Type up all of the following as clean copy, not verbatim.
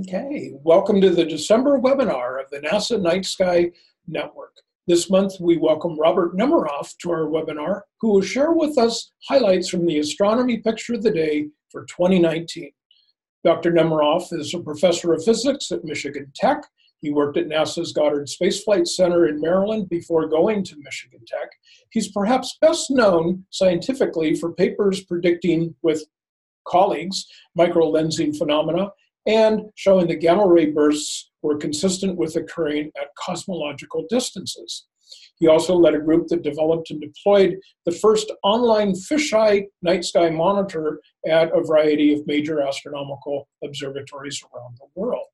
Okay, welcome to the December webinar of the NASA Night Sky Network. This month, we welcome Robert Nemiroff to our webinar, who will share with us highlights from the Astronomy Picture of the Day for 2019. Dr. Nemiroff is a professor of physics at Michigan Tech. He worked at NASA's Goddard Space Flight Center in Maryland before going to Michigan Tech. He's perhaps best known scientifically for papers predicting with colleagues microlensing phenomena and showing the gamma ray bursts were consistent with occurring at cosmological distances. He also led a group that developed and deployed the first online fisheye night sky monitor at a variety of major astronomical observatories around the world.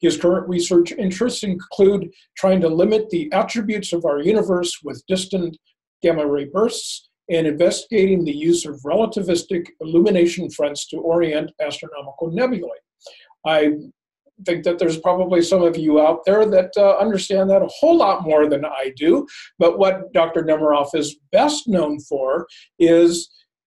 His current research interests include trying to limit the attributes of our universe with distant gamma ray bursts, and investigating the use of relativistic illumination fronts to orient astronomical nebulae. I think that there's probably some of you out there that understand that a whole lot more than I do, but what Dr. Nemiroff is best known for is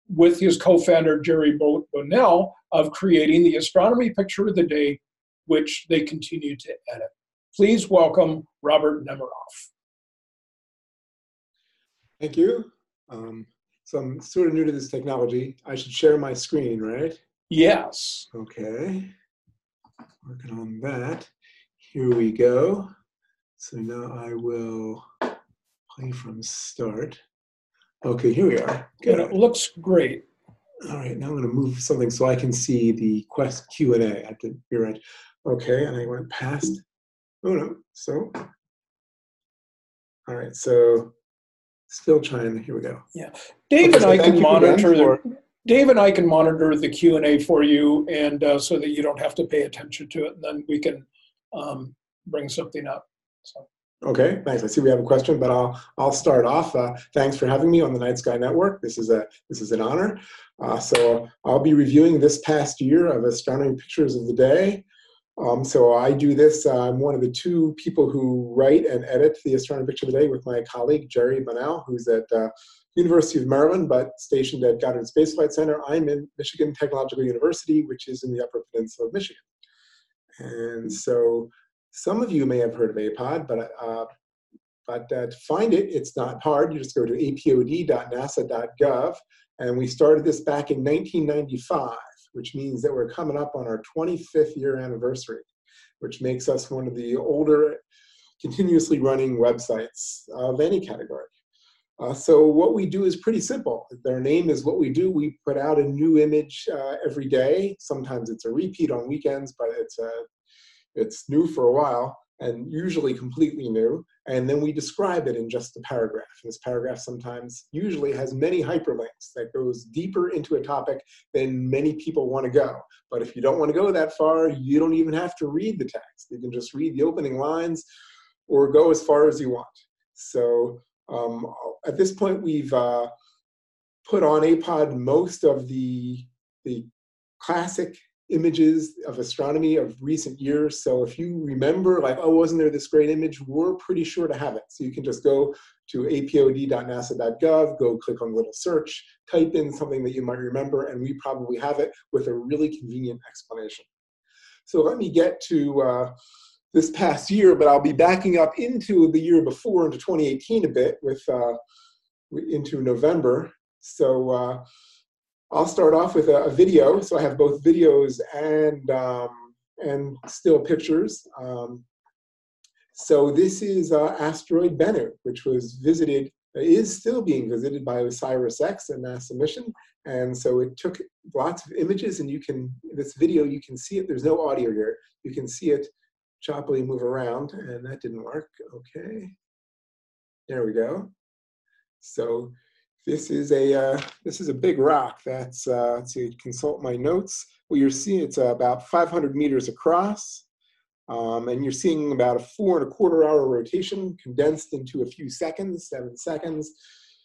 with his co-founder Jerry Bonnell of creating the Astronomy Picture of the Day, which they continue to edit. Please welcome Robert Nemiroff. Thank you. So I'm sort of new to this technology. I should share my screen, right? Yes. Okay. Working on that. Here we go. So now I will play from start. Okay, here we are. Good. It looks great. All right, now I'm going to move something so I can see the Quest Q&A. I have to be right. Okay, and I went past. Oh, no. So, all right, so. Still trying. Here we go. Yeah, Dave and I can monitor. Dave and I can monitor the Q&A for you, and so that you don't have to pay attention to it, and then we can bring something up. So. Okay, thanks. I see we have a question, but I'll start off. Thanks for having me on the Night Sky Network. This is an honor. So I'll be reviewing this past year of Astronomy Pictures of the Day. So I do this, I'm one of the two people who write and edit the Astronomy Picture of the Day with my colleague, Jerry Bonnell, who's at University of Maryland, but stationed at Goddard Space Flight Center. I'm in Michigan Technological University, which is in the Upper Peninsula of Michigan. And so some of you may have heard of APOD, but to find it, it's not hard. You just go to apod.nasa.gov, and we started this back in 1995. Which means that we're coming up on our 25th year anniversary, which makes us one of the older continuously running websites of any category. So what we do is pretty simple. Their name is what we do. We put out a new image every day. Sometimes it's a repeat on weekends, but it's new for a while and usually completely new. And then we describe it in just a paragraph. And this paragraph sometimes usually has many hyperlinks that goes deeper into a topic than many people want to go. But if you don't want to go that far, you don't even have to read the text. You can just read the opening lines or go as far as you want. So at this point, we've put on APOD most of the classic images of astronomy of recent years. So if you remember, like, oh, wasn't there this great image? We're pretty sure to have it. So you can just go to apod.nasa.gov, go click on the little search, type in something that you might remember, and we probably have it with a really convenient explanation. So let me get to this past year, but I'll be backing up into the year before, into 2018 a bit, with into November. So I'll start off with a video. So I have both videos and still pictures. So this is Asteroid Bennu, which was visited, is still being visited by OSIRIS-REx, a NASA mission. And so it took lots of images, and you can, this video, you can see it. There's no audio here. You can see it choppily move around, and that didn't work. Okay, there we go. So this is a big rock. That's let's see, consult my notes. Well, you're seeing it's about 500 meters across, and you're seeing about a 4¼ hour rotation condensed into a few seconds, 7 seconds.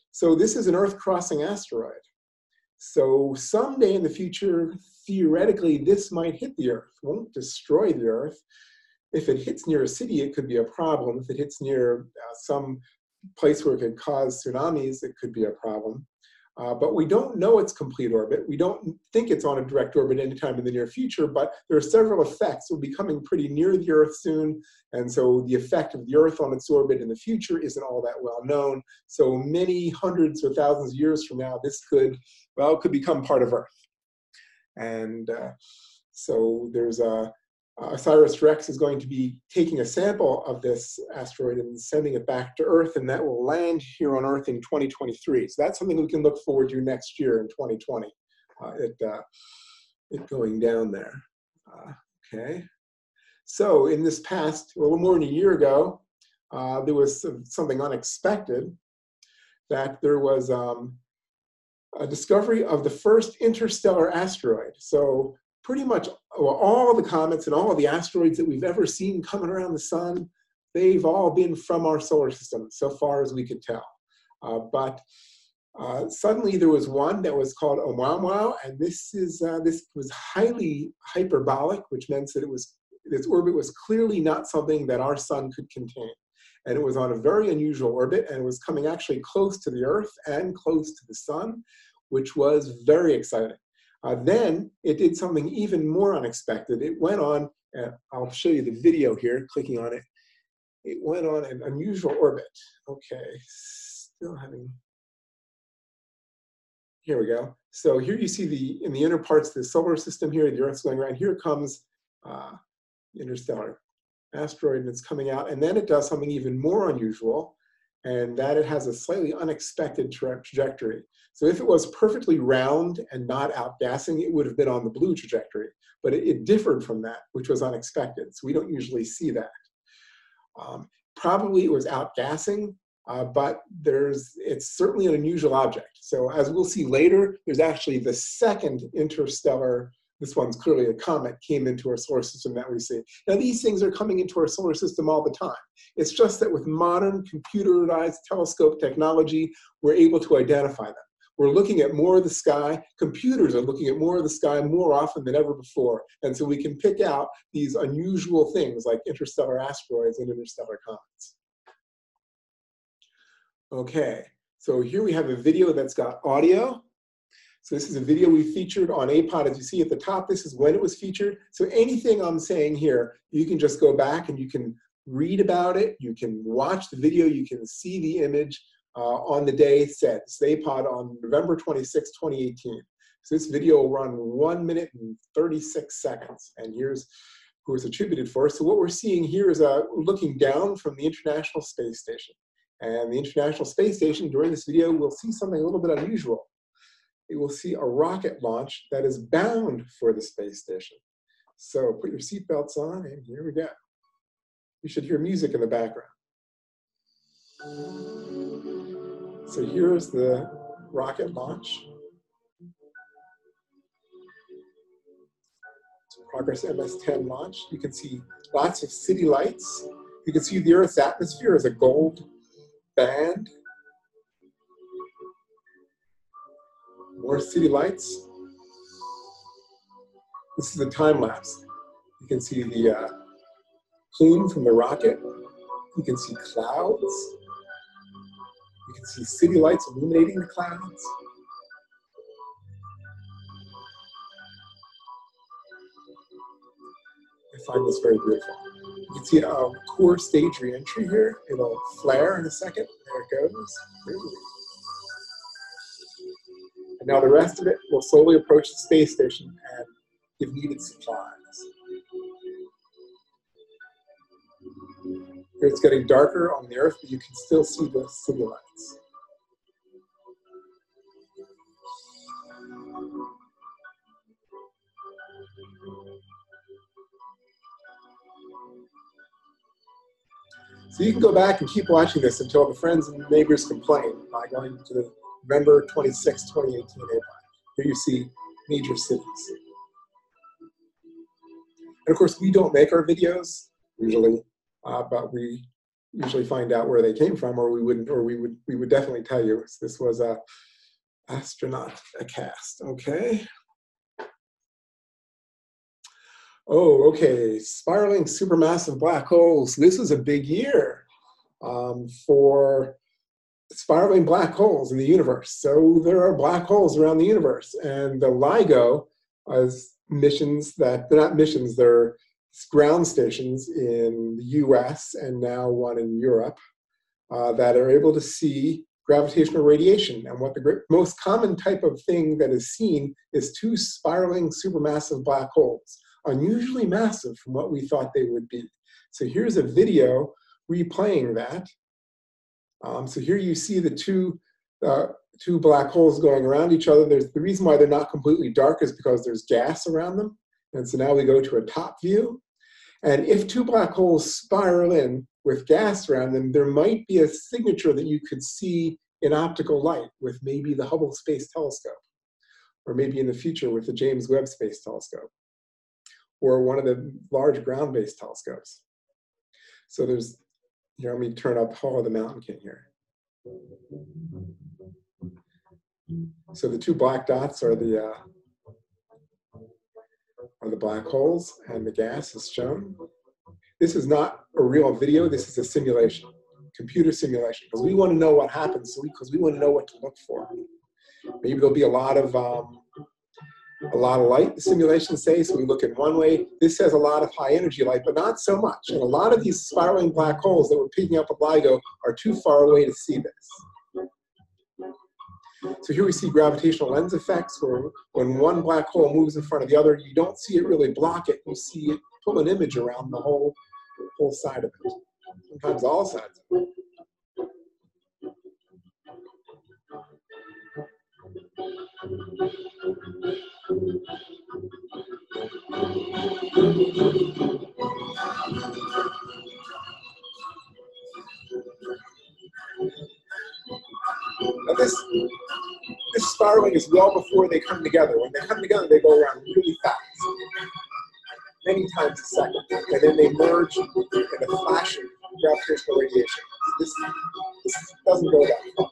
So this is an Earth-crossing asteroid. So someday in the future, theoretically, this might hit the Earth. It won't destroy the Earth. If it hits near a city, it could be a problem. If it hits near some place where it could cause tsunamis, it could be a problem. But we don't know its complete orbit. We don't think it's on a direct orbit anytime in the near future, but there are several effects that will be coming pretty near the Earth soon. And so the effect of the Earth on its orbit in the future isn't all that well known. So many hundreds or thousands of years from now, this could, well, it could become part of Earth. And so there's a, OSIRIS-REx is going to be taking a sample of this asteroid and sending it back to Earth, and that will land here on Earth in 2023. So that's something we can look forward to next year in 2020, it going down there. Okay. So in this past, a little more than a year ago, there was something unexpected, that there was a discovery of the first interstellar asteroid. So pretty much all the comets and all of the asteroids that we've ever seen coming around the sun, they've all been from our solar system, so far as we could tell. But suddenly there was one that was called Oumuamua, and this was highly hyperbolic, which meant that it was, its orbit was clearly not something that our sun could contain. And it was on a very unusual orbit, and it was coming actually close to the Earth and close to the sun, which was very exciting. Then it did something even more unexpected. It went on, and I'll show you the video here, clicking on it. It went on an unusual orbit. Okay, still having, here we go. So here you see the, in the inner parts of the solar system here, the Earth's going around. Here comes interstellar asteroid, and it's coming out. And then it does something even more unusual, and that it has a slightly unexpected trajectory. So if it was perfectly round and not outgassing, it would have been on the blue trajectory. But it differed from that, which was unexpected. So we don't usually see that. Probably it was outgassing, but it's certainly an unusual object. So as we'll see later, there's actually the second interstellar, this one's clearly a comet, came into our solar system that we see. Now these things are coming into our solar system all the time. It's just that with modern computerized telescope technology, we're able to identify them. We're looking at more of the sky. Computers are looking at more of the sky more often than ever before. And so we can pick out these unusual things like interstellar asteroids and interstellar comets. Okay, so here we have a video that's got audio. So this is a video we featured on APOD. As you see at the top, this is when it was featured. So anything I'm saying here, you can just go back and you can read about it. You can watch the video. You can see the image on the day set. It's APOD on November 26, 2018. So this video will run 1 minute and 36 seconds. And here's who it's attributed for. So what we're seeing here is looking down from the International Space Station. And the International Space Station, during this video, we'll see something a little bit unusual. You will see a rocket launch that is bound for the space station. So put your seatbelts on, and here we go. You should hear music in the background. So here is the rocket launch. It's a Progress MS-10 launch. You can see lots of city lights. You can see the Earth's atmosphere as a gold band. More city lights. This is a time lapse. You can see the plume from the rocket. You can see clouds. You can see city lights illuminating the clouds. I find this very beautiful. You can see a core stage re-entry here. It'll flare in a second. There it goes. Ooh. Now the rest of it will slowly approach the space station and give needed supplies. Here it's getting darker on the Earth, but you can still see the city lights. So you can go back and keep watching this until the friends and neighbors complain by going to the November 26, 2018, APOD. Here you see major cities. And of course, we don't make our videos usually, but we usually find out where they came from, or we wouldn't, or we would definitely tell you. This was a Astronauticast. Okay. Oh, okay. Spiraling supermassive black holes. This was a big year for spiraling black holes in the universe. So there are black holes around the universe. And the LIGO is missions that, they're not missions, they're ground stations in the US and now one in Europe that are able to see gravitational radiation. And what the most common type of thing that is seen is two spiraling supermassive black holes, unusually massive from what we thought they would be. So here's a video replaying that. So here you see the two black holes going around each other. There's, the reason why they're not completely dark is because there's gas around them. And so now we go to a top view. And if two black holes spiral in with gas around them, there might be a signature that you could see in optical light with maybe the Hubble Space Telescope, or maybe in the future with the James Webb Space Telescope, or one of the large ground-based telescopes. So there's, here, let me turn up Hall of the Mountain King here. So the two black dots are the black holes, and the gas is shown. This is not a real video, this is a simulation, computer simulation, because we want to know what happens, so because we want to know what to look for. Maybe there'll be a lot of light, the simulations say, so we look in one way. This has a lot of high energy light, but not so much. And a lot of these spiraling black holes that we're picking up at LIGO are too far away to see this. So here we see gravitational lens effects, where when one black hole moves in front of the other, you don't see it really block it, you see it pull an image around the whole side of it, sometimes all sides of it. Now this spiraling is well before they come together. When they come together, they go around really fast, many times a second, and then they merge in a flash of gravitational radiation. This doesn't go that far.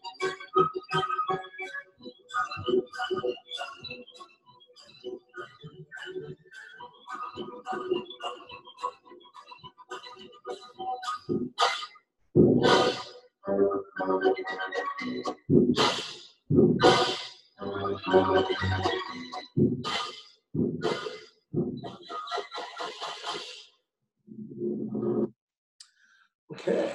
Okay,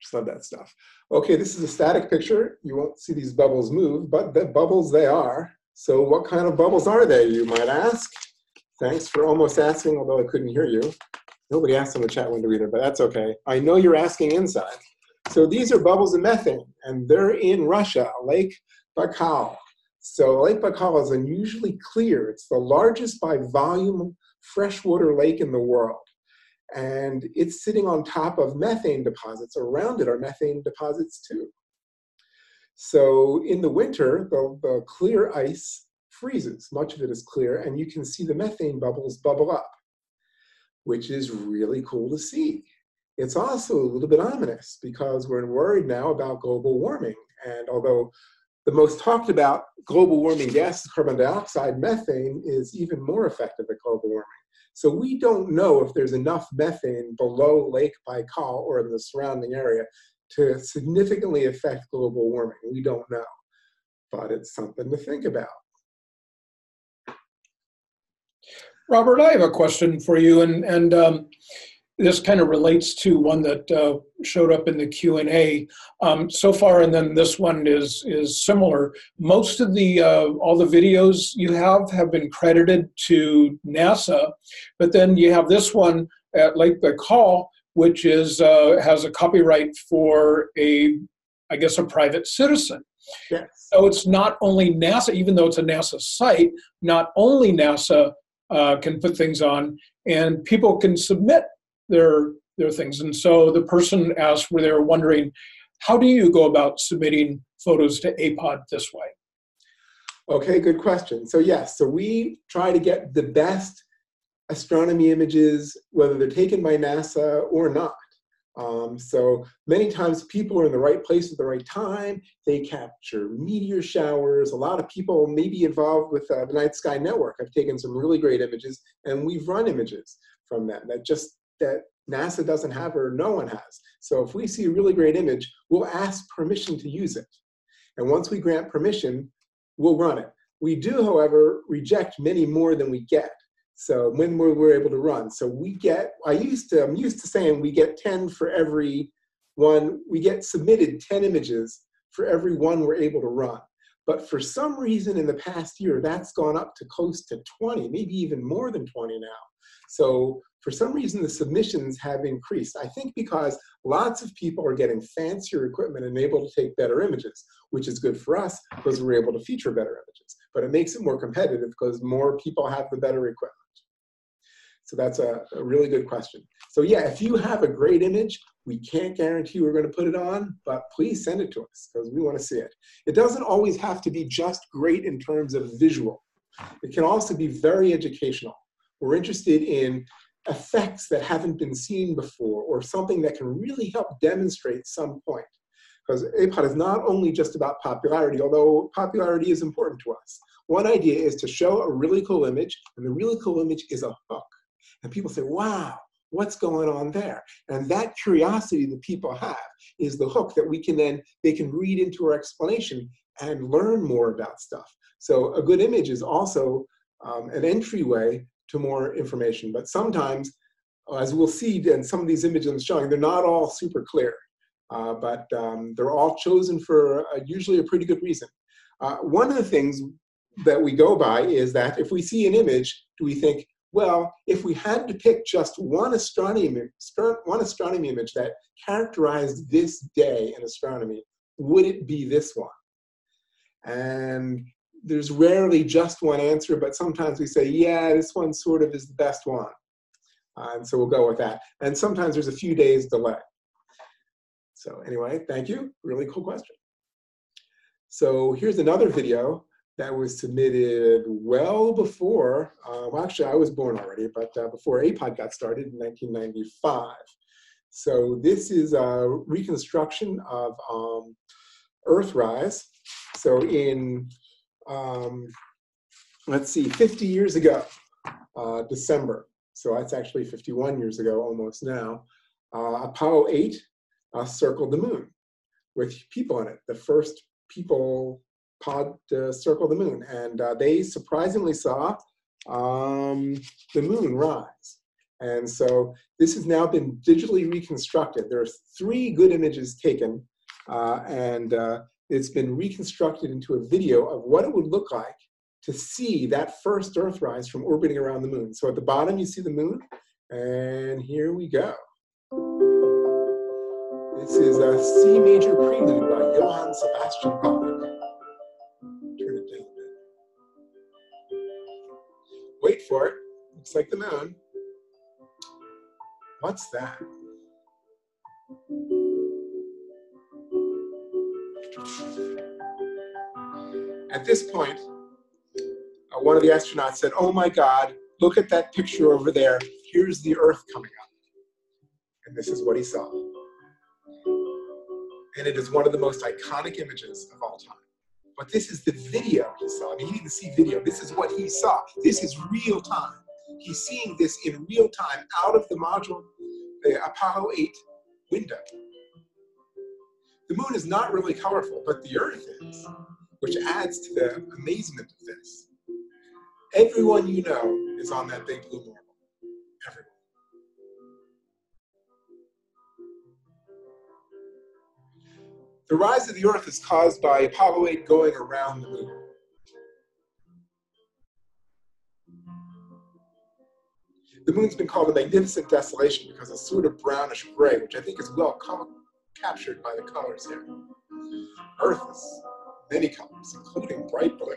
just love that stuff. Okay, this is a static picture. You won't see these bubbles move, but the bubbles they are. So what kind of bubbles are they, you might ask? Thanks for almost asking, although I couldn't hear you. Nobody asked on the chat window either, but that's okay. I know you're asking inside. So these are bubbles of methane, and they're in Russia, Lake Baikal. So Lake Baikal is unusually clear. It's the largest by volume freshwater lake in the world. And it's sitting on top of methane deposits. Around it are methane deposits too. So in the winter, the clear ice freezes. Much of it is clear, and you can see the methane bubbles bubble up, which is really cool to see. It's also a little bit ominous because we're worried now about global warming. And although the most talked about global warming gas is carbon dioxide, methane is even more effective at global warming. So we don't know if there's enough methane below Lake Baikal or in the surrounding area to significantly affect global warming. We don't know, but it's something to think about. Robert, I have a question for you, and this kind of relates to one that showed up in the Q&A so far, and then this one is similar. Most of the, all the videos you have been credited to NASA, but then you have this one at Lake Baikal, which is, has a copyright for a, I guess, a private citizen. Yes. So it's not only NASA, even though it's a NASA site, not only NASA can put things on, and people can submit their things. And so the person asked, where they were wondering, how do you go about submitting photos to APOD this way? Okay, good question. So yes, so we try to get the best astronomy images, whether they're taken by NASA or not. So many times people are in the right place at the right time. They capture meteor showers. A lot of people may be involved with the Night Sky Network. I've taken some really great images, and we've run images from them that just that NASA doesn't have or no one has. So if we see a really great image, we'll ask permission to use it. And once we grant permission, we'll run it. We do, however, reject many more than we get. So when we're able to run. So we get, I'm used to saying we get 10 for every one, we get submitted 10 images for every one we're able to run. But for some reason in the past year, that's gone up to close to 20, maybe even more than 20 now. So for some reason, the submissions have increased. I think because lots of people are getting fancier equipment and able to take better images, which is good for us because we're able to feature better images. But it makes it more competitive because more people have the better equipment. So that's a really good question. So yeah, if you have a great image, we can't guarantee we're going to put it on, but please send it to us because we want to see it. It doesn't always have to be just great in terms of visual. It can also be very educational. We're interested in effects that haven't been seen before or something that can really help demonstrate some point. Because APOD is not only just about popularity, although popularity is important to us. One idea is to show a really cool image, and the really cool image is a hook. And people say, wow, what's going on there? And that curiosity that people have is the hook that we can then, they can read into our explanation and learn more about stuff. So a good image is also an entryway to more information. But sometimes, as we'll see in some of these images I'm showing, they're not all super clear. But they're all chosen for usually a pretty good reason. One of the things that we go by is that if we see an image, do we think, well, if we had to pick just one astronomy image that characterized this day in astronomy, would it be this one? And there's rarely just one answer, but sometimes we say, yeah, this one sort of is the best one. And so we'll go with that. And sometimes there's a few days delay. So anyway, thank you. Really cool question. So here's another video that was submitted well before, well, actually I was born already, but before APOD got started in 1995. So this is a reconstruction of Earthrise. So in, let's see, 50 years ago, December. So that's actually 51 years ago almost now. Apollo 8 circled the moon with people in it, the first people pod to circle the moon. And they surprisingly saw the moon rise. And so this has now been digitally reconstructed. There are three good images taken, and it's been reconstructed into a video of what it would look like to see that first Earthrise from orbiting around the moon. So at the bottom, you see the moon, and here we go. This is a C major prelude by Johann Sebastian Bach. Wait for it. Looks like the moon. What's that? At this point, one of the astronauts said, oh my God, look at that picture over there. Here's the Earth coming up. And this is what he saw. And it is one of the most iconic images of all time. But this is the video he saw. I mean, he didn't see video. This is what he saw. This is real time. He's seeing this in real time out of the module, the Apollo 8 window. The moon is not really colorful, but the Earth is, which adds to the amazement of this. Everyone you know is on that big blue marble. Everyone. The rise of the Earth is caused by Apollo 8 going around the moon. The moon's been called a magnificent desolation because it's sort of brownish gray, which I think is well captured by the colors here. Earth is many colors, including bright blue.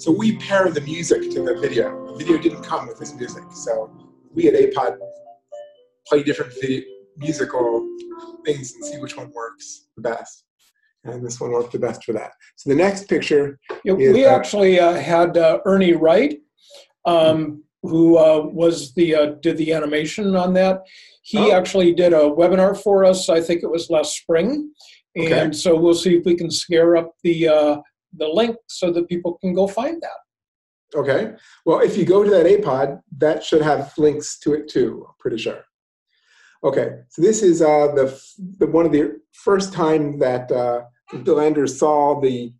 So we pair the music to the video. The video didn't come with this music, so we at APOD play different musical things and see which one works the best. And this one worked the best for that. So the next picture is, we actually had Ernie Wright, who was the did the animation on that. He actually did a webinar for us. I think it was last spring, and so we'll see if we can scare up the link so that people can go find that. Okay. Well, if you go to that APOD, that should have links to it too. I'm pretty sure. Okay. So this is the one of the first time that DeLander saw the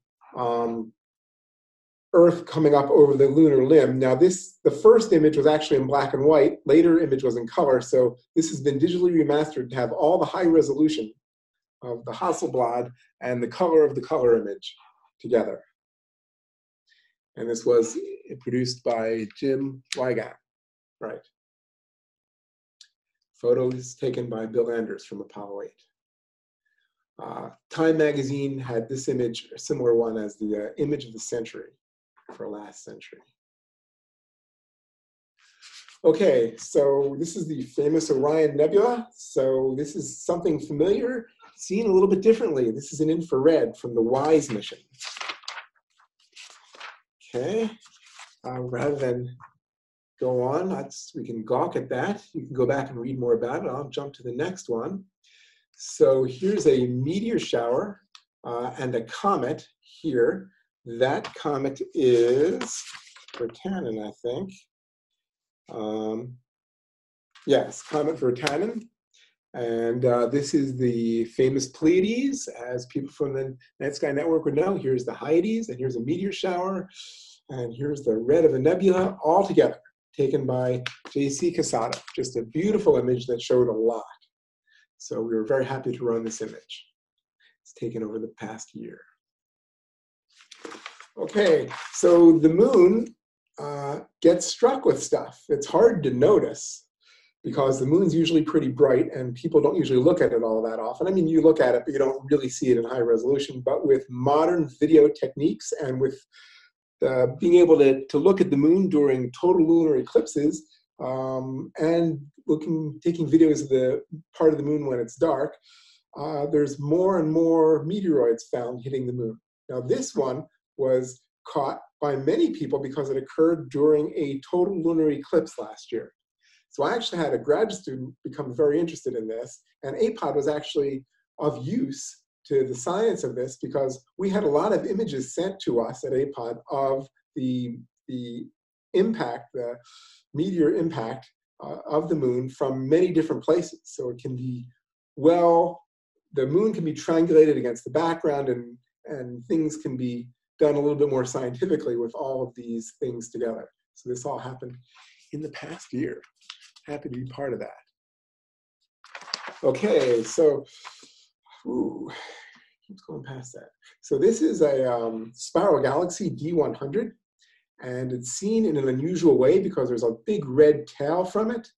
Earth coming up over the lunar limb. Now this, the first image was actually in black and white, later image was in color, so this has been digitally remastered to have all the high resolution of the Hasselblad and the color of the color image together. And this was produced by Jim Weigand, right. Photos taken by Bill Anders from Apollo 8. Time magazine had this image, a similar one as the image of the century. For last century. Okay, so this is the famous Orion Nebula. So this is something familiar, seen a little bit differently. This is an infrared from the WISE mission. Okay, rather than go on, we can gawk at that. You can go back and read more about it. I'll jump to the next one. So here's a meteor shower and a comet here. That comet is Virtanen, I think. Yes, comet Virtanen. And this is the famous Pleiades, as people from the Night Sky Network would know. Here's the Hyades, and here's a meteor shower, and here's the red of a nebula, all together, taken by J.C. Casada. Just a beautiful image that showed a lot. So we were very happy to run this image. It's taken over the past year. Okay, so the moon gets struck with stuff. It's hard to notice because the moon's usually pretty bright and people don't usually look at it all that often. I mean, you look at it, but you don't really see it in high resolution. But with modern video techniques and with being able to look at the moon during total lunar eclipses and taking videos of the part of the moon when it's dark, there's more and more meteoroids found hitting the moon. Now this one was caught by many people because it occurred during a total lunar eclipse last year. So I actually had a grad student become very interested in this, and APOD was actually of use to the science of this because we had a lot of images sent to us at APOD of the impact, the meteor impact of the moon from many different places. So it can be, well, the moon can be triangulated against the background, and things can be done a little bit more scientifically with all of these things together. So this all happened in the past year. Happy to be part of that. Okay, so, ooh, keeps going past that. So this is a spiral galaxy, D100, and it's seen in an unusual way because there's a big red tail from it.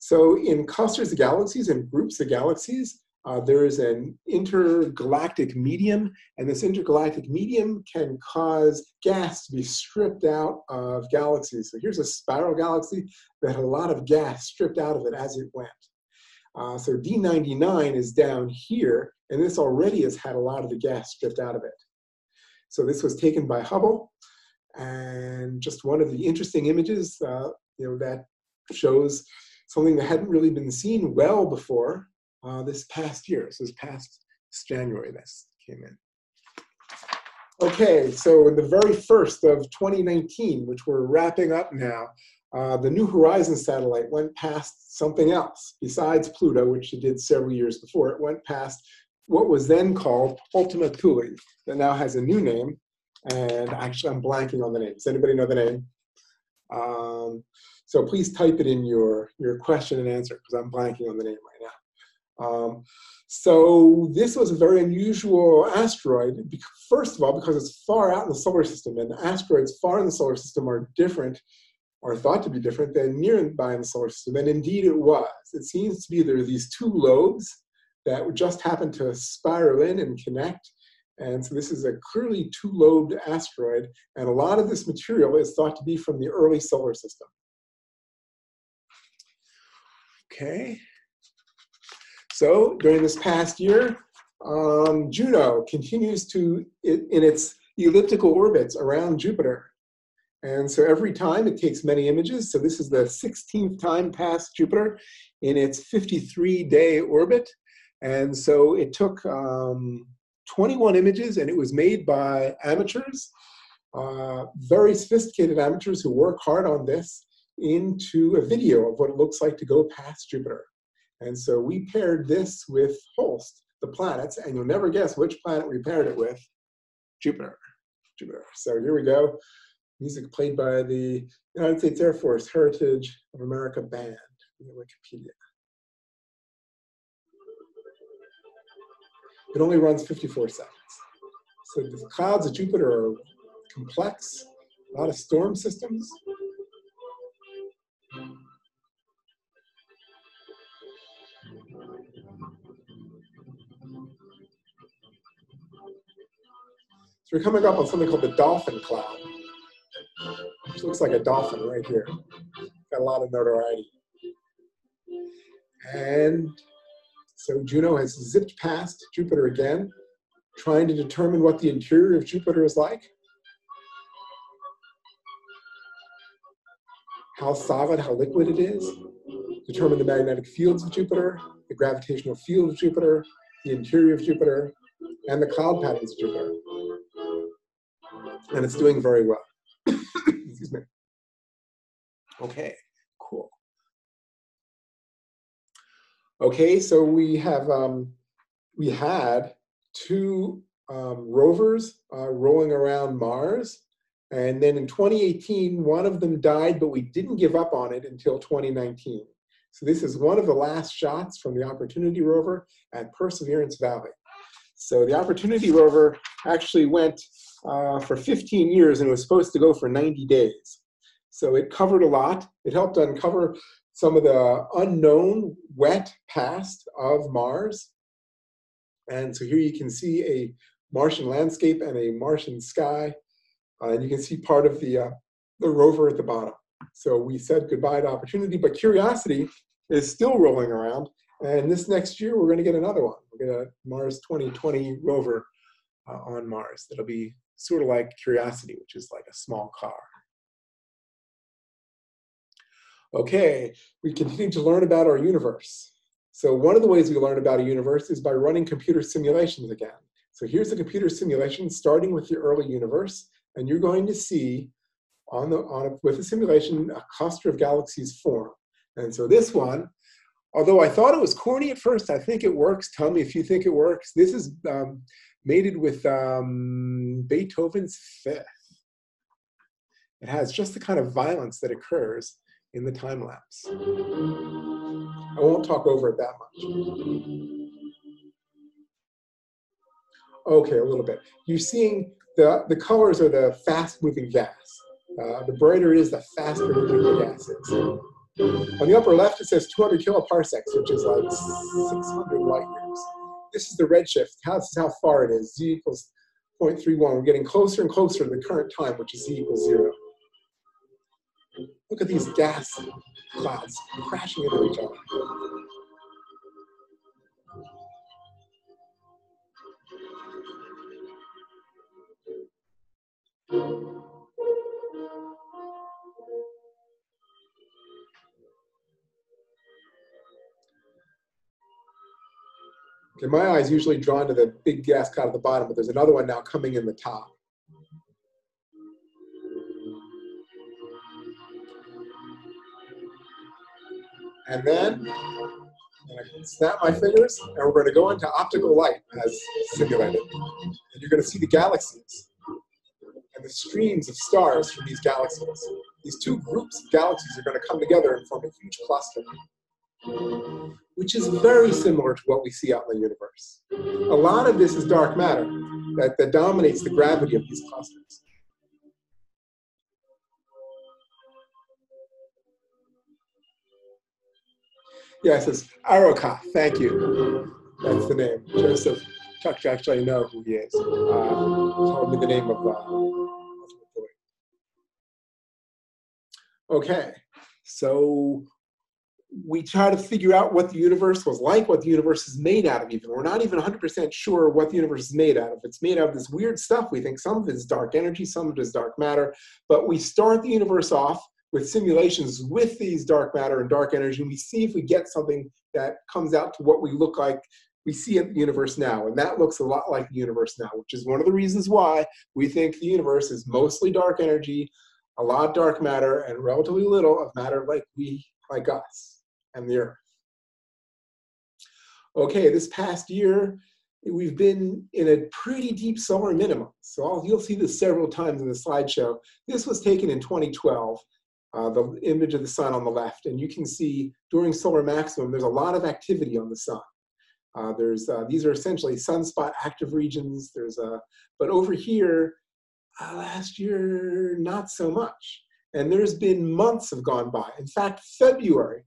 So in clusters of galaxies and groups of galaxies, there is an intergalactic medium, and this intergalactic medium can cause gas to be stripped out of galaxies. So here's a spiral galaxy that had a lot of gas stripped out of it as it went. So D99 is down here, and this already has had a lot of the gas stripped out of it. So this was taken by Hubble, and just one of the interesting images that shows something that hadn't really been seen well before. This past year, so this past January, that came in. Okay, so in the very first of 2019, which we're wrapping up now, the New Horizons satellite went past something else besides Pluto, which it did several years before. It went past what was then called Ultima Thule, that now has a new name, and actually I'm blanking on the name. Does anybody know the name? So please type it in your question and answer, because I'm blanking on the name right now. So this was a very unusual asteroid, first of all, because it's far out in the solar system, and asteroids far in the solar system are different, or thought to be different, than nearby in the solar system, and indeed it was. It seems to be there are these two lobes that just happen to spiral in and connect, and so this is a clearly two-lobed asteroid, and a lot of this material is thought to be from the early solar system. Okay. So during this past year, Juno continues to, in its elliptical orbits around Jupiter. And so every time it takes many images. So this is the 16th time past Jupiter in its 53-day orbit. And so it took 21 images, and it was made by amateurs, very sophisticated amateurs who work hard on this, into a video of what it looks like to go past Jupiter. And so we paired this with Holst, the planets, and you'll never guess which planet we paired it with, Jupiter. So here we go. Music played by the United States Air Force Heritage of America Band in Wikipedia. It only runs 54 seconds. So the clouds of Jupiter are complex, a lot of storm systems. So we're coming up on something called the dolphin cloud, which looks like a dolphin right here. Got a lot of notoriety. And so Juno has zipped past Jupiter again, trying to determine what the interior of Jupiter is like. How solid, how liquid it is. Determine the magnetic fields of Jupiter, the gravitational field of Jupiter, the interior of Jupiter, and the cloud patterns of Jupiter. And it's doing very well. Excuse me. Okay, cool. Okay, so we had two rovers rolling around Mars, and then in 2018, one of them died, but we didn't give up on it until 2019. So this is one of the last shots from the Opportunity rover at Perseverance Valley. So the Opportunity rover actually went for 15 years, and it was supposed to go for 90 days. So it covered a lot. It helped uncover some of the unknown wet past of Mars. And so here you can see a Martian landscape and a Martian sky. And you can see part of the rover at the bottom. So we said goodbye to Opportunity, but Curiosity is still rolling around. And this next year, we're going to get another one. We're going to Mars 2020 rover on Mars. That'll be sort of like Curiosity, which is like a small car. Okay, we continue to learn about our universe. So one of the ways we learn about a universe is by running computer simulations again. So here's a computer simulation starting with the early universe, and you're going to see with a simulation a cluster of galaxies form. And so this one, although I thought it was corny at first, I think it works. Tell me if you think it works. This is mated with Beethoven's Fifth. It has just the kind of violence that occurs in the time lapse. I won't talk over it that much. Okay, a little bit. You're seeing the colors are the fast-moving gas. The brighter it is, the faster moving the gas is. On the upper left, it says 200 kiloparsecs, which is like 600 light years. This is the redshift. This is how far it is. Z equals 0.31. We're getting closer and closer to the current time, which is Z equals 0. Look at these gas clouds crashing into each other. Okay, my eye is usually drawn to the big gas cloud at the bottom, but there's another one now coming in the top. And then I'm going to snap my fingers, and we're going to go into optical light as simulated. And you're going to see the galaxies and the streams of stars from these galaxies. These two groups of galaxies are going to come together and form a huge cluster, which is very similar to what we see out in the universe. A lot of this is dark matter that dominates the gravity of these clusters. Yes, it's Arroka, thank you. That's the name. Joseph Chuck, actually, I know who he is. Told me the name of Okay, so we try to figure out what the universe was like, what the universe is made out of even. We're not even 100% sure what the universe is made out of. It's made out of this weird stuff. We think some of it is dark energy, some of it is dark matter. But we start the universe off with simulations with these dark matter and dark energy. And we see if we get something that comes out to what we look like we see in the universe now. And that looks a lot like the universe now, which is one of the reasons why we think the universe is mostly dark energy, a lot of dark matter, and relatively little of matter like us and the Earth. Okay, this past year, we've been in a pretty deep solar minimum. So you'll see this several times in the slideshow. This was taken in 2012, the image of the sun on the left. And you can see during solar maximum, there's a lot of activity on the sun. These are essentially sunspot active regions. But over here, last year, not so much. And there's been months have gone by. In fact, February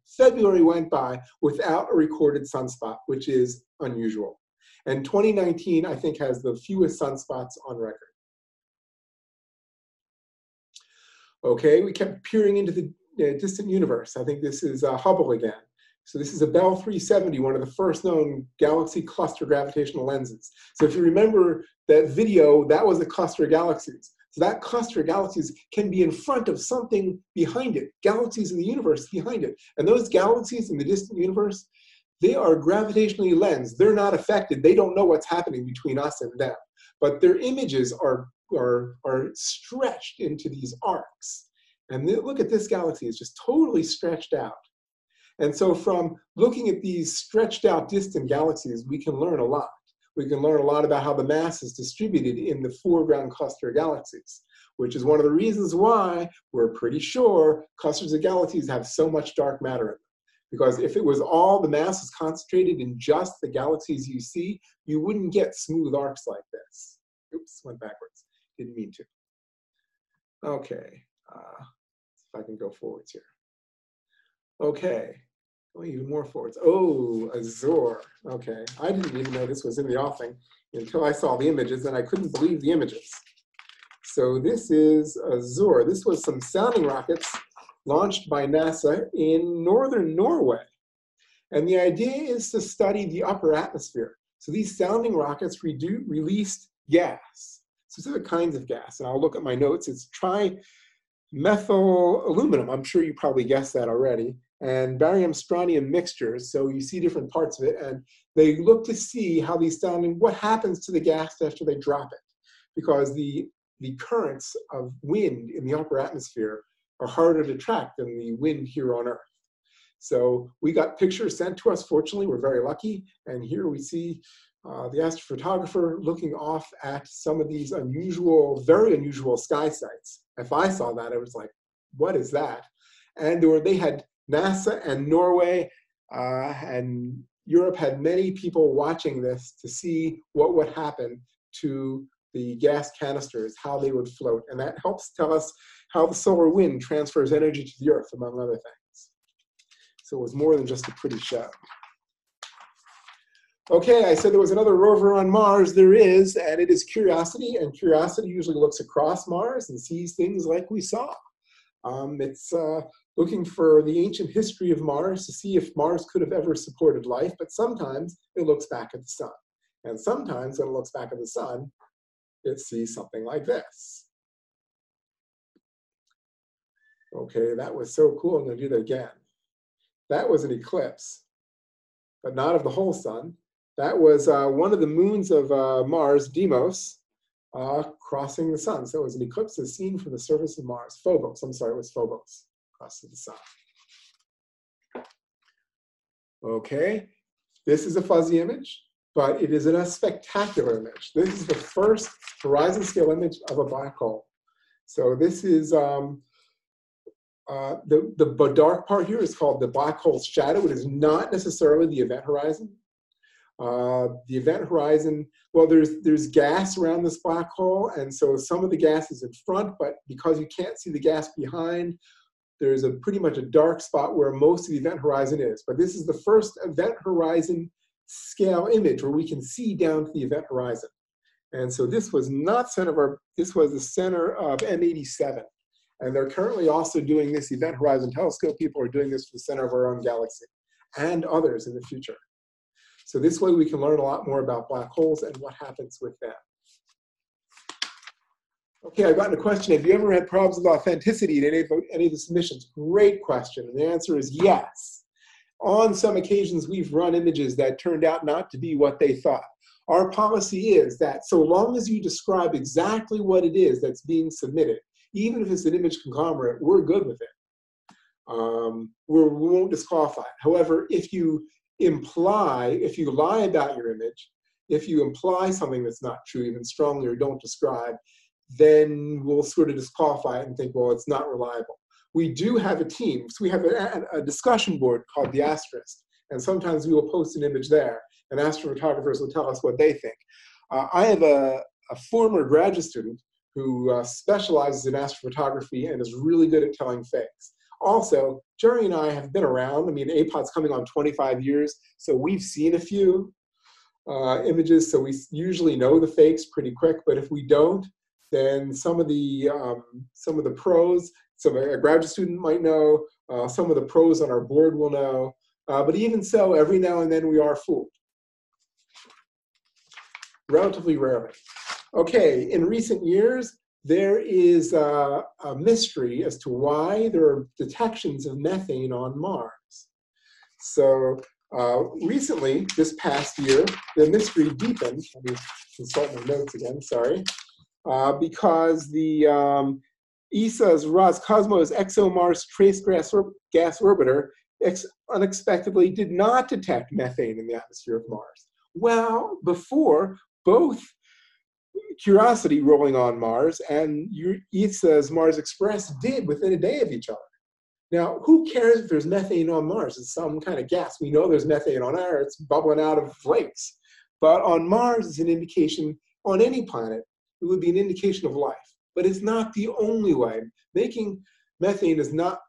went by without a recorded sunspot, which is unusual. And 2019, I think, has the fewest sunspots on record. Okay, we kept peering into the distant universe. I think this is Hubble again. So this is a Bell 370, one of the first known galaxy cluster gravitational lenses. So if you remember that video, that was a cluster of galaxies. So that cluster of galaxies can be in front of something behind it, galaxies in the universe behind it. And those galaxies in the distant universe, they are gravitationally lensed. They're not affected. They don't know what's happening between us and them. But their images are stretched into these arcs. And look at this galaxy. It's just totally stretched out. And so from looking at these stretched out distant galaxies, we can learn a lot. We can learn a lot about how the mass is distributed in the foreground cluster of galaxies, which is one of the reasons why we're pretty sure clusters of galaxies have so much dark matter in them. Because if it was all the mass is concentrated in just the galaxies you see, you wouldn't get smooth arcs like this. Oops, went backwards. Didn't mean to. Okay, if I can go forwards here. Okay. Oh, even more forwards. Oh, Azure. Okay. I didn't even know this was in the offing until I saw the images, and I couldn't believe the images. So this is Azure. This was some sounding rockets launched by NASA in northern Norway. And the idea is to study the upper atmosphere. So these sounding rockets released gas, specific kinds of gas. And I'll look at my notes. It's trimethyl aluminum. I'm sure you probably guessed that already. And barium strontium mixtures, so you see different parts of it, and they look to see how these sounding, what happens to the gas after they drop it, because the currents of wind in the upper atmosphere are harder to track than the wind here on Earth. So we got pictures sent to us, fortunately, we're very lucky, and here we see the astrophotographer looking off at some of these unusual, very unusual sky sites. If I saw that, I was like, what is that? And they had NASA and Norway and Europe had many people watching this to see what would happen to the gas canisters, how they would float. And that helps tell us how the solar wind transfers energy to the Earth, among other things. So it was more than just a pretty show. Okay, I said there was another rover on Mars. There is, and it is Curiosity. And Curiosity usually looks across Mars and sees things like we saw. It's looking for the ancient history of Mars to see if Mars could have ever supported life, but sometimes it looks back at the sun. And sometimes when it looks back at the sun, it sees something like this. Okay, that was so cool, I'm gonna do that again. That was an eclipse, but not of the whole sun. That was one of the moons of Mars, Deimos, crossing the sun. So it was an eclipse as seen from the surface of Mars. Phobos, I'm sorry, it was Phobos. Across to the sun. Okay, this is a fuzzy image, but it is a spectacular image. This is the first horizon scale image of a black hole. So this is, the dark part here is called the black hole's shadow. It is not necessarily the event horizon. The event horizon, well, there's gas around this black hole, and so some of the gas is in front, but because you can't see the gas behind, there's a pretty much a dark spot where most of the event horizon is. But this is the first event horizon scale image where we can see down to the event horizon. And so this was the center of M87. And they're currently also doing this Event Horizon Telescope. People are doing this for the center of our own galaxy and others in the future. So this way we can learn a lot more about black holes and what happens with them. Okay, I've gotten a question. Have you ever had problems with authenticity in any of the submissions? Great question, and the answer is yes. On some occasions, we've run images that turned out not to be what they thought. Our policy is that so long as you describe exactly what it is that's being submitted, even if it's an image conglomerate, we're good with it. We won't disqualify it. However, if you lie about your image, if you imply something that's not true even strongly or don't describe, then we'll sort of disqualify it and think, well, it's not reliable. We do have a team. So we have a discussion board called the Asterisk, and sometimes we will post an image there, and astrophotographers will tell us what they think. I have a former graduate student who specializes in astrophotography and is really good at telling fakes. Also, Jerry and I have been around. I mean, APOD's coming on 25 years, so we've seen a few images, so we usually know the fakes pretty quick, but if we don't, then some of the pros, a graduate student might know, some of the pros on our board will know, but even so, every now and then we are fooled. Relatively rarely. Okay, in recent years, there is a mystery as to why there are detections of methane on Mars. So recently, this past year, the mystery deepened. Let me consult my notes again, sorry. Because the ESA's Roscosmos ExoMars Trace Gas Orbiter unexpectedly did not detect methane in the atmosphere of Mars. Well, before, both Curiosity rolling on Mars and ESA's Mars Express did within a day of each other. Now, who cares if there's methane on Mars? It's some kind of gas. We know there's methane on Earth. It's bubbling out of lakes. But on Mars, it's an indication, on any planet, it would be an indication of life. But it's not the only way. Making methane is not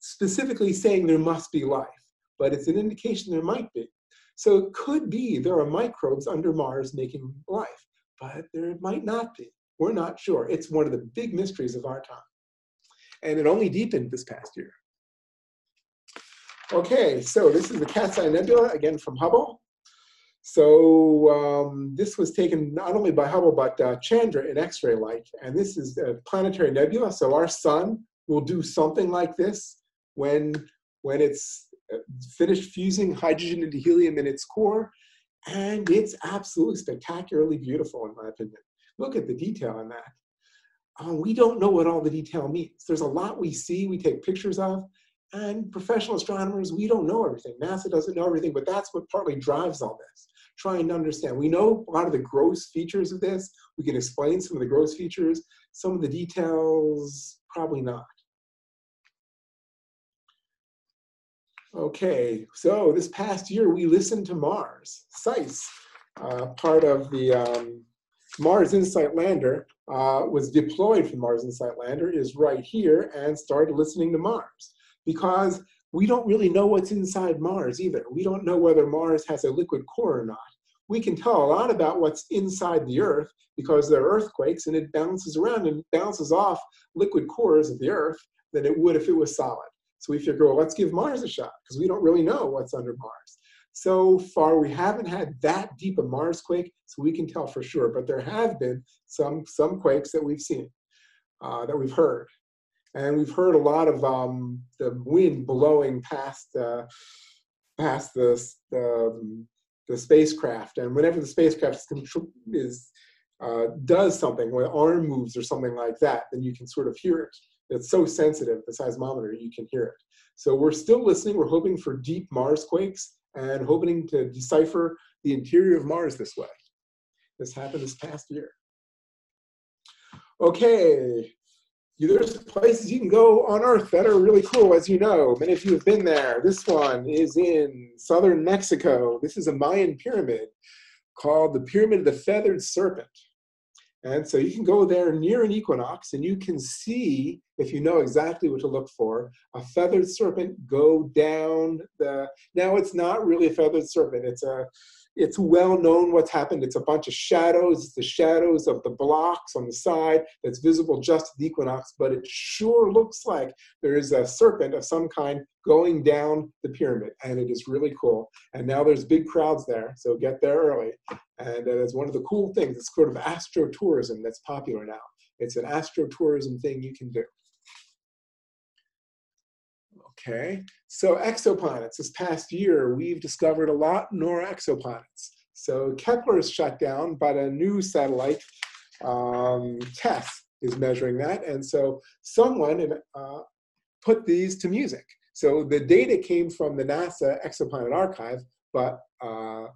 specifically saying there must be life, but it's an indication there might be. So it could be there are microbes under Mars making life, but there might not be. We're not sure. It's one of the big mysteries of our time. And it only deepened this past year. Okay, so this is the Cat's Eye Nebula, again from Hubble. So this was taken not only by Hubble, but Chandra in X-ray light. And this is a planetary nebula. So our sun will do something like this when it's finished fusing hydrogen into helium in its core. And it's absolutely spectacularly beautiful, in my opinion. Look at the detail in that. We don't know what all the detail means. There's a lot we see, we take pictures of. And professional astronomers, we don't know everything. NASA doesn't know everything, but that's what partly drives all this. Trying to understand. We know a lot of the gross features of this. We can explain some of the gross features. Some of the details, probably not. Okay, so this past year, we listened to Mars. SICE, part of the Mars InSight lander, was deployed from Mars InSight lander, is right here, and started listening to Mars. Because we don't really know what's inside Mars either. We don't know whether Mars has a liquid core or not. We can tell a lot about what's inside the Earth because there are earthquakes and it bounces around and bounces off liquid cores of the Earth than it would if it was solid. So we figure, well, let's give Mars a shot because we don't really know what's under Mars. So far, we haven't had that deep a Mars quake, so we can tell for sure. But there have been some quakes that we've seen, that we've heard. And we've heard a lot of the wind blowing past the spacecraft. And whenever the spacecraft does something, when the arm moves or something like that, then you can sort of hear it. It's so sensitive, the seismometer, you can hear it. So we're still listening. We're hoping for deep Mars quakes and hoping to decipher the interior of Mars this way. This happened this past year. Okay. There's places you can go on Earth that are really cool, as you know. Many of you have been there. This one is in southern Mexico. This is a Mayan pyramid called the Pyramid of the Feathered Serpent. And so you can go there near an equinox, and you can see, if you know exactly what to look for, a feathered serpent go down the... Now, it's not really a feathered serpent. It's a It's well known what's happened. It's a bunch of shadows. It's the shadows of the blocks on the side that's visible just at the equinox, but it sure looks like there is a serpent of some kind going down the pyramid, and it is really cool. And now there's big crowds there, so get there early. And that is one of the cool things. It's sort of astrotourism that's popular now. It's an astrotourism thing you can do. Okay, so exoplanets. This past year, we've discovered a lot more exoplanets. So Kepler is shut down, but a new satellite, TESS, is measuring that. And so someone put these to music. So the data came from the NASA Exoplanet Archive, but an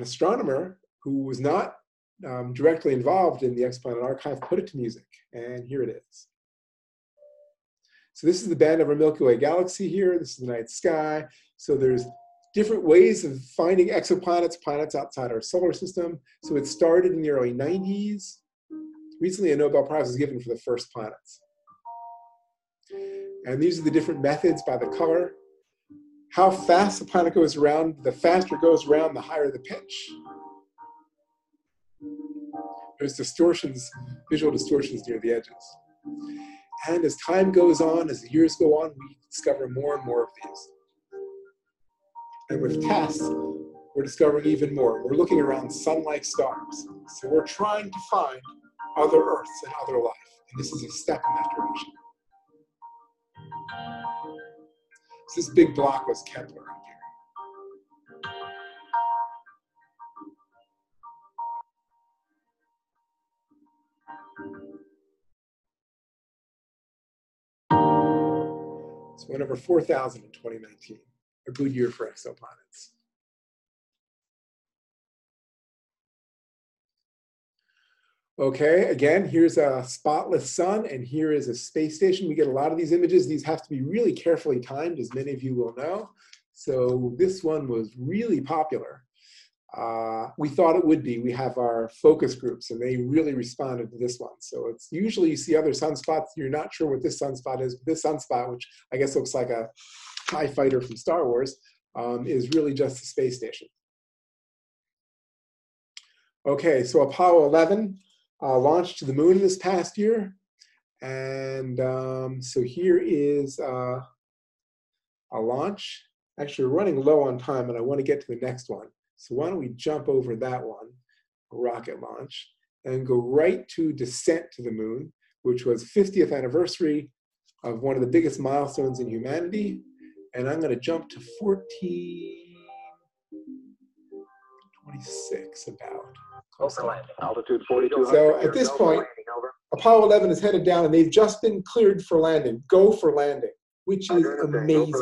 astronomer who was not directly involved in the Exoplanet Archive put it to music. And here it is. So this is the band of our Milky Way galaxy here. This is the night sky. So there's different ways of finding exoplanets, planets outside our solar system. So it started in the early 90s. Recently, a Nobel Prize was given for the first planets. And these are the different methods by the color. How fast the planet goes around, the faster it goes around, the higher the pitch. There's distortions, visual distortions near the edges. And as time goes on, as the years go on, we discover more and more of these. And with TESS, we're discovering even more. We're looking around sun-like stars. So we're trying to find other Earths and other life. And this is a step in that direction. So this big block was Kepler up here. So went over 4,000 in 2019, a good year for exoplanets. Okay, again, here's a spotless sun, and here is a space station. We get a lot of these images. These have to be really carefully timed, as many of you will know. So this one was really popular. We thought it would be. We have our focus groups, and they really responded to this one. So it's usually you see other sunspots, you're not sure what this sunspot is. This sunspot, which I guess looks like a TIE fighter from Star Wars, is really just the space station. Okay, so Apollo 11 launched to the moon this past year. And so here is a launch. Actually, we're running low on time, and I want to get to the next one. So why don't we jump over that one, rocket launch, and go right to descent to the moon, which was 50th anniversary of one of the biggest milestones in humanity. And I'm going to jump to 1426 about. Over landing, altitude 4200. So at this point, Apollo 11 is headed down, and they've just been cleared for landing. Go for landing, which is amazing.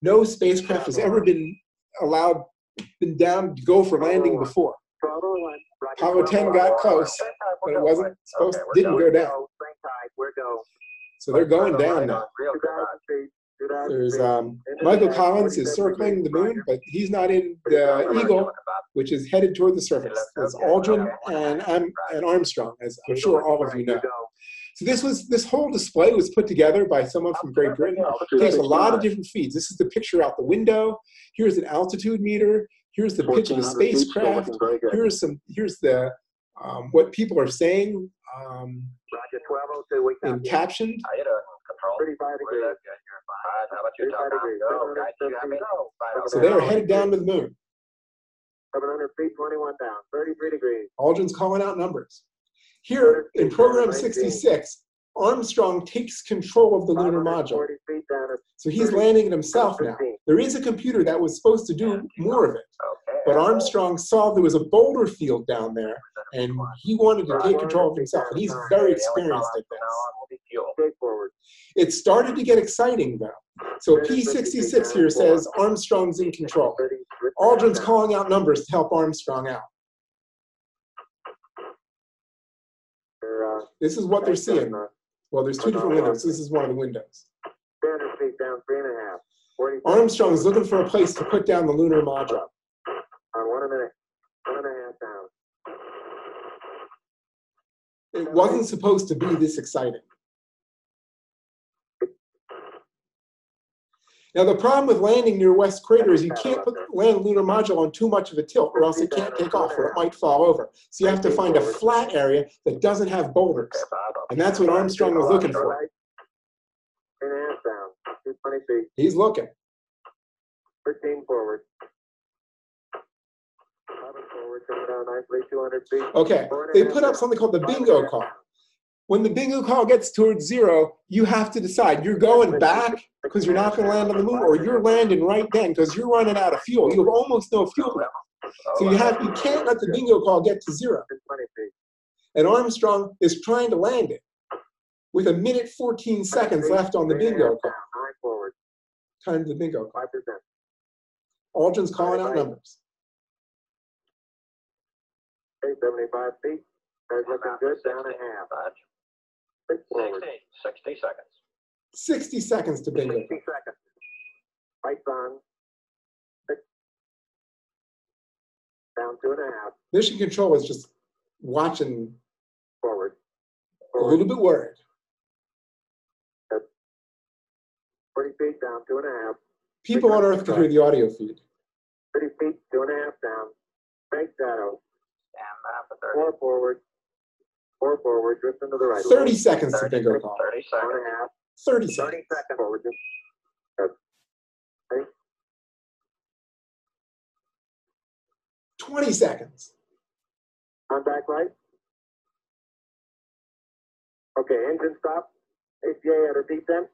No spacecraft has ever been allowed been down to go for landing before. Apollo 10 got close, but it wasn't supposed to, didn't go down. So they're going down now. There's Michael Collins is circling the moon, but he's not in the Eagle, which is headed toward the surface. That's Aldrin and Armstrong, as I'm sure all of you know. So this whole display was put together by someone from Great Britain. It takes a lot of different feeds. This is the picture out the window. Here's an altitude meter. Here's the pitch of the spacecraft. Here's the what people are saying in captioned. So they are headed down to the moon. 700 feet, 21 down, 33 degrees. Aldrin's calling out numbers. Here in program 66, Armstrong takes control of the lunar module. So he's landing it himself now. There is a computer that was supposed to do more of it, but Armstrong saw there was a boulder field down there, and he wanted to take control of himself. And he's very experienced at this. It started to get exciting, though. So P66 here says Armstrong's in control. Aldrin's calling out numbers to help Armstrong out. This is what they're seeing. Well, there's two different windows. This is one of the windows. Armstrong is looking for a place to put down the lunar module. 1.5 pounds. It wasn't supposed to be this exciting. Now, the problem with landing near West Crater is you can't land lunar module on too much of a tilt, or else it can't take off, or it might fall over. So you have to find a flat area that doesn't have boulders. And that's what Armstrong was looking for. He's looking. 13 forward. Okay, they put up something called the bingo call. When the bingo call gets towards zero, you have to decide. You're going back because you're not going to land on the moon, or you're landing right then because you're running out of fuel. You have almost no fuel left. So you can't let the bingo call get to zero. And Armstrong is trying to land it with 1 minute 14 seconds left on the bingo call. Time to the bingo call. Aldrin's calling out numbers. 75 feet. That's looking good. Down a half. 60 seconds. 60 seconds to bingo. 60 seconds. Lights on. Down 2.5. Mission Control was just watching. Forward. A little bit worried. 40 feet down, 2.5. People on Earth can hear the audio feed. 30 feet, 2.5 down. Make shadow. And 4 forward. 4 forward, drift into the right. 30 seconds to bingo call. 30 seconds. 30 seconds. 30 forward. Okay. 20 seconds. On back right. Okay, engine stop. HPA at a descent.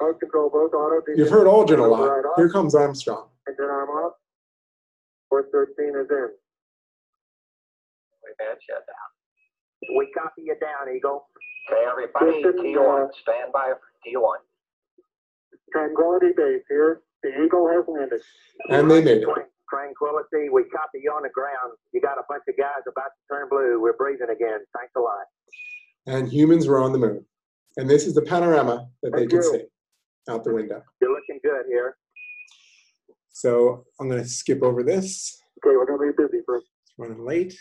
Both control, both auto. Descent. You've heard Aldrin a lot. Right. Here comes Armstrong. Engine arm off. Course 13 is in. We've had shut down. We copy you down, Eagle. Okay, everybody, T1, stand by for T1. Tranquility Base here. The Eagle has landed. And they made it. Tranquility, we copy you on the ground. You got a bunch of guys about to turn blue. We're breathing again. Thanks a lot. And humans were on the moon. And this is the panorama that they can see out the window. You're looking good here. So I'm going to skip over this. Okay, we're going to be busy, bro. It's running late.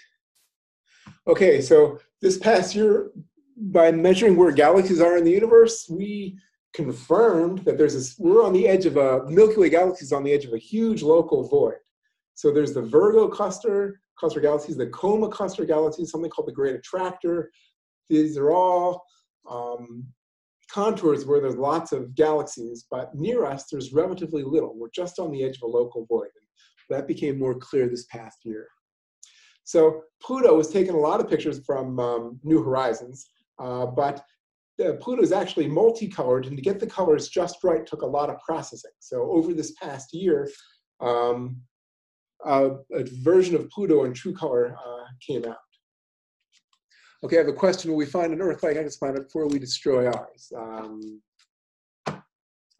Okay, so this past year, by measuring where galaxies are in the universe, we confirmed that there's this, we're on the edge of a, Milky Way galaxy is on the edge of a huge local void. So there's the Virgo cluster galaxies, the Coma cluster galaxies, something called the Great Attractor. These are all contours where there's lots of galaxies, but near us, there's relatively little. We're just on the edge of a local void. And that became more clear this past year. So Pluto was taking a lot of pictures from New Horizons, but Pluto is actually multicolored, and to get the colors just right took a lot of processing. So over this past year, a version of Pluto in true color came out. Okay, I have a question. Will we find an Earth-like exoplanet before we destroy ours?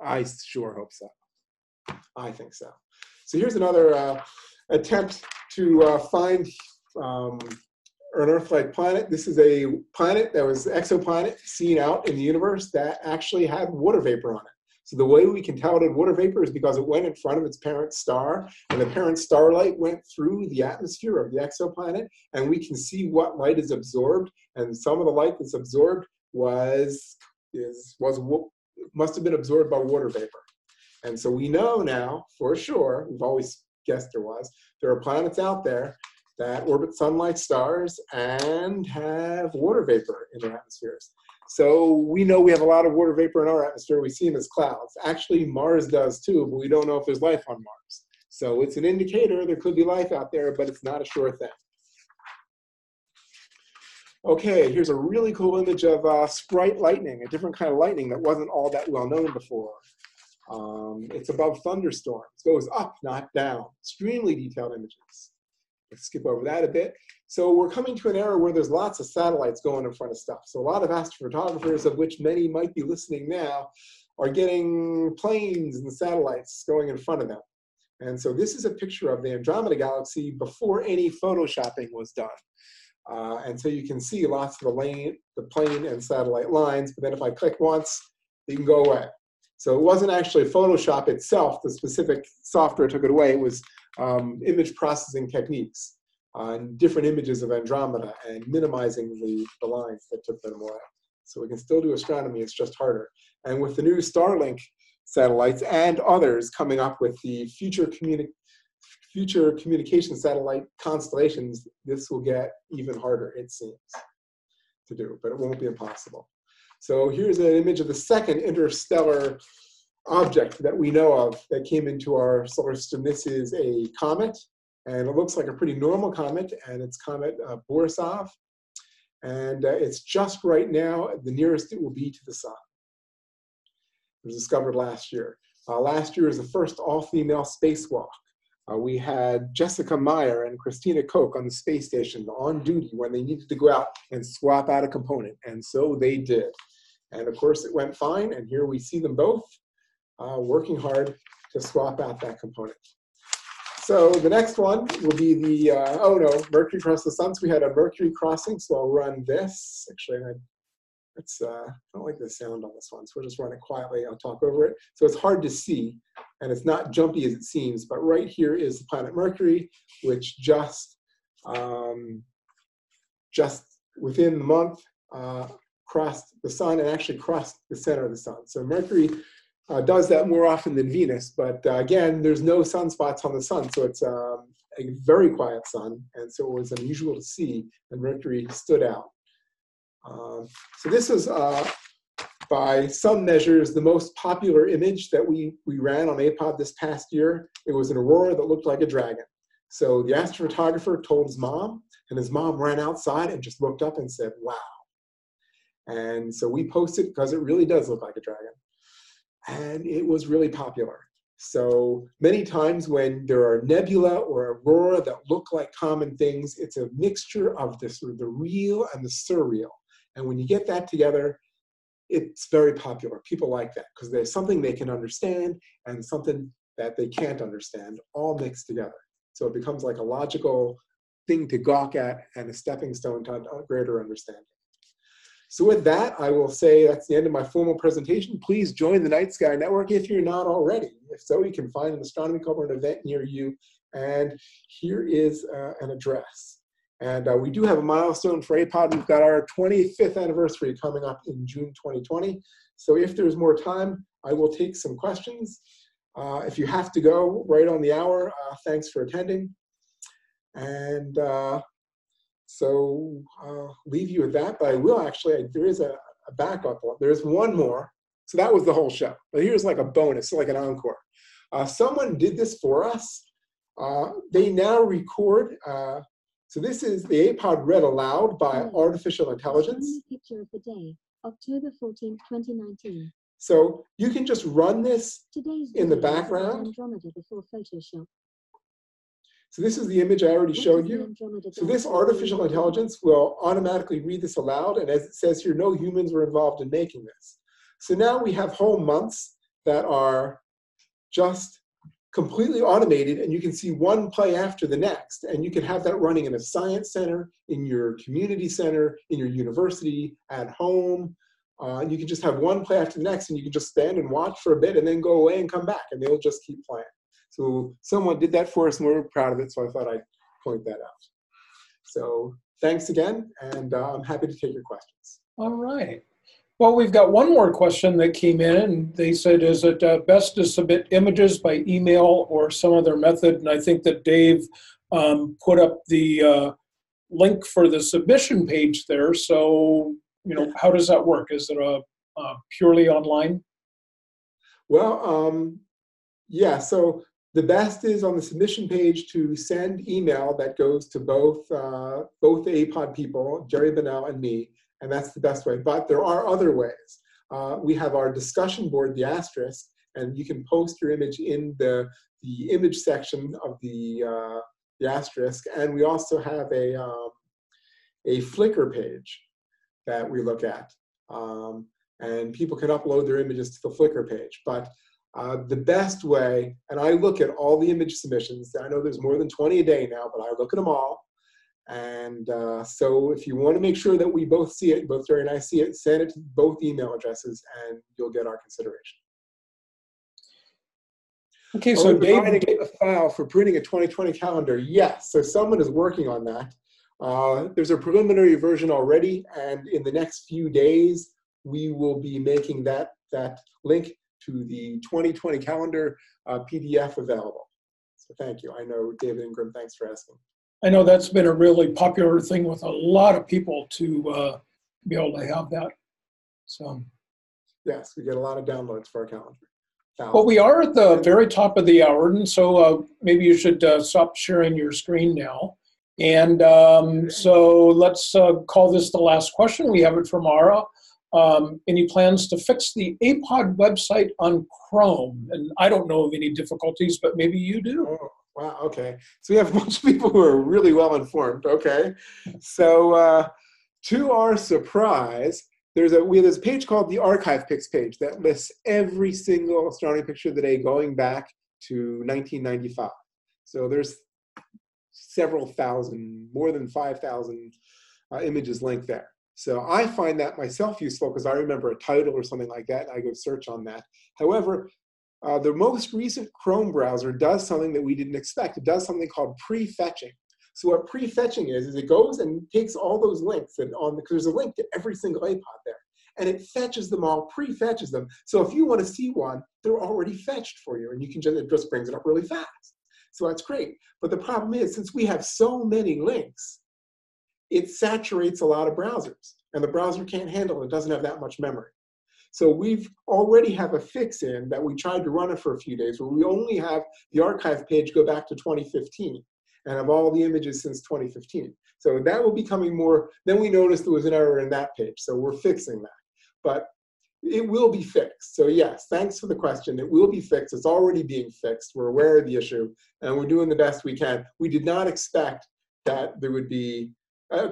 I sure hope so. I think so. So here's another attempt to find an Earth-like planet. This is a planet that was an exoplanet seen out in the universe that actually had water vapor on it. So the way we can tell it had water vapor is because it went in front of its parent star, and the parent starlight went through the atmosphere of the exoplanet, and we can see what light is absorbed. And some of the light that's absorbed must have been absorbed by water vapor. And so we know now for sure, we've always guessed there are planets out there that orbit sunlight stars and have water vapor in their atmospheres. So we know we have a lot of water vapor in our atmosphere. We see them as clouds. Actually, Mars does too, but we don't know if there's life on Mars. So it's an indicator there could be life out there, but it's not a sure thing. Okay, here's a really cool image of sprite lightning, a different kind of lightning that wasn't all that well known before. It's above thunderstorms. It goes up, not down. Extremely detailed images. Let's skip over that a bit. So we're coming to an era where there's lots of satellites going in front of stuff. So a lot of astrophotographers, of which many might be listening now, are getting planes and satellites going in front of them. And so this is a picture of the Andromeda Galaxy before any photoshopping was done. And so you can see lots of the plane and satellite lines, but then if I click once, they can go away. So it wasn't actually Photoshop itself, the specific software took it away, it was image processing techniques on different images of Andromeda and minimizing the lines that took them away. So we can still do astronomy, it's just harder. And with the new Starlink satellites and others coming up with the future communication satellite constellations, this will get even harder, it seems, to do, but it won't be impossible. So here's an image of the second interstellar object that we know of that came into our solar system. This is a comet, and it looks like a pretty normal comet, and it's comet Borisov. And it's just right now the nearest it will be to the sun. It was discovered last year. Last year was the first all-female spacewalk. We had Jessica Meyer and Christina Koch on the space station on duty when they needed to go out and swap out a component, and so they did. And of course it went fine, and here we see them both working hard to swap out that component. So the next one will be the, oh no, Mercury crossed the sun. So we had a Mercury crossing, so I'll run this. Actually, I don't like the sound on this one, so we'll just run it quietly. I'll talk over it. So it's hard to see, and it's not jumpy as it seems, but right here is the planet Mercury, which just within the month crossed the sun and actually crossed the center of the sun. So Mercury does that more often than Venus, but again, there's no sunspots on the sun, so it's a very quiet sun, and so it was unusual to see, and Mercury stood out. So this is, by some measures, the most popular image that we ran on APOD this past year. It was an aurora that looked like a dragon. So the astrophotographer told his mom, and his mom ran outside and just looked up and said, wow. And so we posted because it really does look like a dragon. And it was really popular. So many times when there are nebula or aurora that look like common things, it's a mixture of the sort of the real and the surreal. And when you get that together, it's very popular. People like that because there's something they can understand and something that they can't understand all mixed together. So it becomes like a logical thing to gawk at and a stepping stone to greater understanding. So with that, I will say that's the end of my formal presentation. Please join the Night Sky Network if you're not already. If so, you can find an astronomy component event near you. And here is an address. And we do have a milestone for APOD. We've got our 25th anniversary coming up in June 2020. So if there's more time, I will take some questions. If you have to go right on the hour, thanks for attending. And so I'll leave you with that, but I will actually, there is a backup one. There's one more. So that was the whole show. But here's like a bonus, like an encore. Someone did this for us. They now record. So this is the APOD read aloud by artificial intelligence. Astronomy Picture of the Day, October 14th, 2019. So you can just run this in the background. Andromeda before Photoshop. So this is the image I already showed you. So this artificial intelligence will automatically read this aloud, and as it says here, no humans were involved in making this. So now we have whole months that are just completely automated, and you can see one play after the next, and you can have that running in a science center, in your community center, in your university, at home. And you can just have one play after the next, and you can just stand and watch for a bit and then go away and come back, and they'll just keep playing. So someone did that for us, and we're proud of it, so I thought I'd point that out. So thanks again, and I'm happy to take your questions. All right. Well, we've got one more question that came in, and they said, is it best to submit images by email or some other method? And I think that Dave put up the link for the submission page there. So, you know, how does that work? Is it a purely online? Well, yeah, so the best is on the submission page to send email that goes to both APOD people, Jerry Bonnell and me, and that's the best way. But there are other ways. We have our discussion board, the Asterisk, and you can post your image in the image section of the Asterisk, and we also have a Flickr page that we look at, and people can upload their images to the Flickr page. But the best way, and I look at all the image submissions, I know there's more than 20 a day now, but I look at them all, and so if you want to make sure that we both see it, both Jerry and I see it, send it to both email addresses and you'll get our consideration. Okay, so Dave, trying to get a file for printing a 2020 calendar. Yes, so someone is working on that. There's a preliminary version already, and in the next few days we will be making that link to the 2020 calendar PDF available. So thank you. I know, David Ingram, thanks for asking. I know that's been a really popular thing with a lot of people to be able to have that. So yes, we get a lot of downloads for our calendar. Well, we are at the very top of the hour, and so maybe you should stop sharing your screen now. And so let's call this the last question. We have it from Ara. Any plans to fix the APOD website on Chrome? And I don't know of any difficulties, but maybe you do. Oh, wow, okay. So we have a bunch of people who are really well informed, okay. So to our surprise, we have this page called the Archive Pics page that lists every single Astronomy Picture of the Day going back to 1995. So there's several thousand, more than 5,000 images linked there. So I find that myself useful because I remember a title or something like that, and I go search on that. However, the most recent Chrome browser does something that we didn't expect. It does something called prefetching. So what prefetching is it goes and takes all those links, and there's a link to every single APOD there, and it fetches them all, prefetches them. So if you want to see one, they're already fetched for you, and you can just, it just brings it up really fast. So that's great. But the problem is, since we have so many links, it saturates a lot of browsers, and the browser can't handle it. It doesn't have that much memory. So we've already have a fix in that we tried to run it for a few days where we only have the archive page go back to 2015. And of all the images since 2015. So that will be coming more. Then we noticed there was an error in that page, so we're fixing that. But it will be fixed. So yes, thanks for the question. It will be fixed. It's already being fixed. We're aware of the issue, and we're doing the best we can. We did not expect that there would be,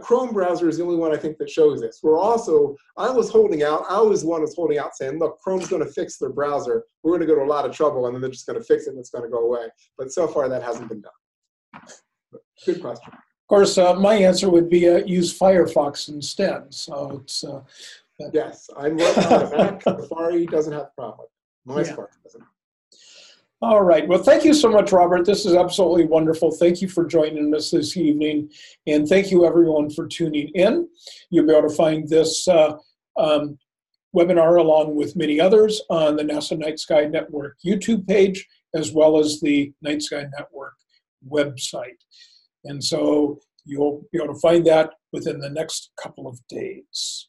Chrome browser is the only one I think that shows this. We're also, I was holding out, I was the one that's holding out saying, look, Chrome's gonna fix their browser. We're gonna go to a lot of trouble, and then they're just gonna fix it and it's gonna go away. But so far that hasn't been done. Good question. Of course, my answer would be use Firefox instead. So it's yes, I'm working on a Mac. Safari doesn't have a problem. My Safari doesn't. All right. Well, thank you so much, Robert. This is absolutely wonderful. Thank you for joining us this evening, and thank you everyone for tuning in. You'll be able to find this webinar along with many others on the NASA Night Sky Network YouTube page, as well as the Night Sky Network website. And so you'll be able to find that within the next couple of days.